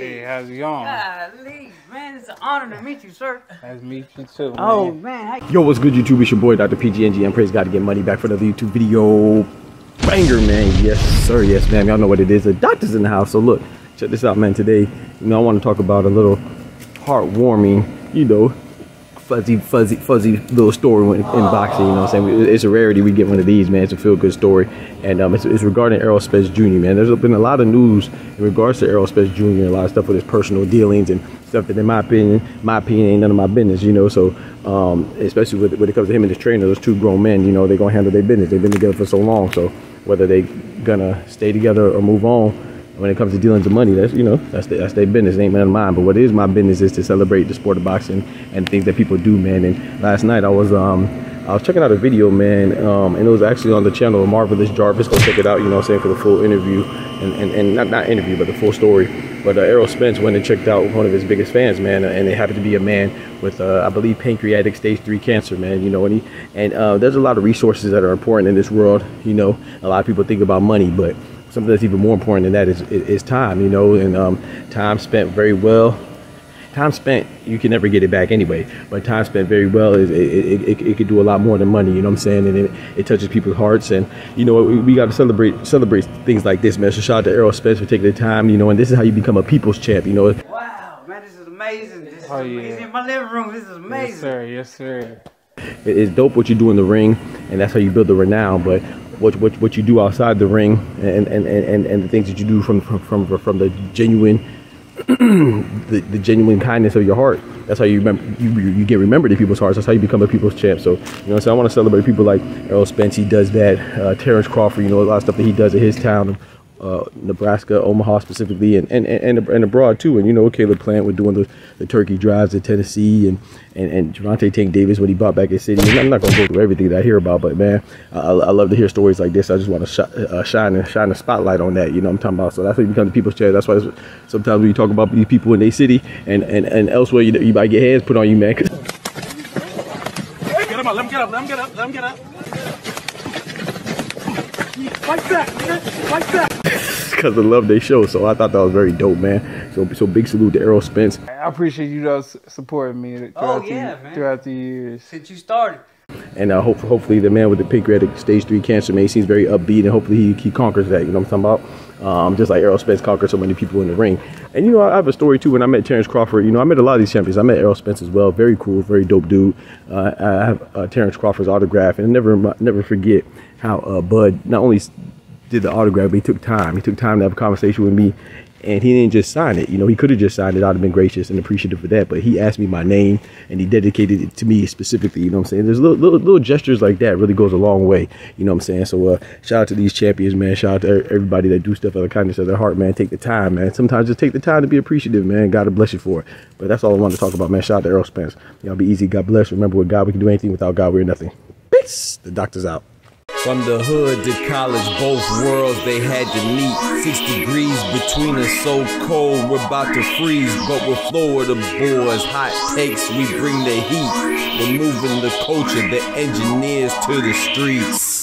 Hey, how's it going? Golly, man, it's an honor to meet you, sir. Nice to meet you too, man. Oh, man. Yo, what's good, YouTube? It's your boy, Dr. PGNG, and praise God to get money back for another YouTube video. Banger, man. Yes, sir. Yes, ma'am. Y'all know what it is. The doctor's in the house, so look, check this out, man. Today, I want to talk about a little heartwarming, fuzzy little story in boxing, you know what I'm saying? It's a rarity we get one of these, man. It's a feel-good story, and it's regarding Errol Spence Jr., man. There's been a lot of news in regards to Errol Spence Jr. and a lot of stuff with his personal dealings and stuff that, in my opinion, ain't none of my business, you know? So, especially when it comes to him and his trainer, those two grown men, you know, they're gonna handle their business. They've been together for so long, so whether they gonna stay together or move on, when it comes to dealings with money, that's, you know, that's their business. It ain't none of mine. But what is my business is to celebrate the sport of boxing and things that people do, man. And last night I was checking out a video, man, and it was actually on the channel of Marvelous Jarvis. Go check it out, you know what I'm saying, for the full interview and not interview, but the full story. But Errol Spence went and checked out one of his biggest fans, man, and it happened to be a man with, I believe, pancreatic stage 3 cancer, man. You know, and there's a lot of resources that are important in this world. You know, a lot of people think about money, but something that's even more important than that is time, you know, and time spent very well. Time spent, you can never get it back anyway, but time spent very well, it could do a lot more than money, you know what I'm saying? And it touches people's hearts, and, you know, we got to celebrate things like this, man. So shout out to Errol Spence for taking the time, you know, and this is how you become a people's champ, you know. Wow, man, this is amazing. This is amazing. In my living room, this is amazing. Yes, sir. Yes, sir. It's dope what you do in the ring, and that's how you build the renown, but what you do outside the ring and the things that you do from the genuine the genuine kindness of your heart, that's how you remember, you get remembered in people's hearts. That's how you become a people's champ. So, you know, so I want to celebrate people like Errol Spence. He does that. Terence Crawford, you know, a lot of stuff that he does in his town, Nebraska, Omaha specifically, and abroad too. And, you know, Caleb Plant with doing the turkey drives in Tennessee, and Gervonta Tank Davis when he bought back his city. And I'm not gonna go through everything that I hear about, but man, I love to hear stories like this. I just want to shine a spotlight on that. You know what I'm talking about? So that's how you become the people's champ. That's why sometimes when you talk about these people in their city and elsewhere, you might get hands put on you, man. Get him up, let him get up, let him get up, let him get up. Like that, like that. Because I love their show, so I thought that was very dope, man. So big salute to Errol Spence. I appreciate you guys supporting me throughout the years since you started. And hopefully the man with the pancreatic stage 3 cancer, man, he seems very upbeat, and hopefully he conquers that. You know what I'm talking about? Just like Errol Spence conquered so many people in the ring. And, you know, I have a story too. When I met Terence Crawford, you know, I met a lot of these champions. I met Errol Spence as well. Very cool, very dope dude. I have Terence Crawford's autograph, and I never forget how Bud not only did the autograph, but he took time. He took time to have a conversation with me. And he didn't just sign it. You know, he could have just signed it. I'd have been gracious and appreciative for that. But he asked me my name, and he dedicated it to me specifically. You know what I'm saying? There's little gestures like that really goes a long way. You know what I'm saying? So shout out to these champions, man. Shout out to everybody that do stuff out of the kindness of their heart, man. Take the time, man. Sometimes just take the time to be appreciative, man. God bless you for it. But that's all I wanted to talk about, man. Shout out to Errol Spence. Y'all be easy. God bless. Remember, with God, we can do anything. Without God, we're nothing. Peace. The doctor's out. From the hood to college, both worlds they had to meet. 6 degrees between us, so cold we're about to freeze. But we're Florida boys, hot takes, we bring the heat. We're moving the culture, the engineers to the streets.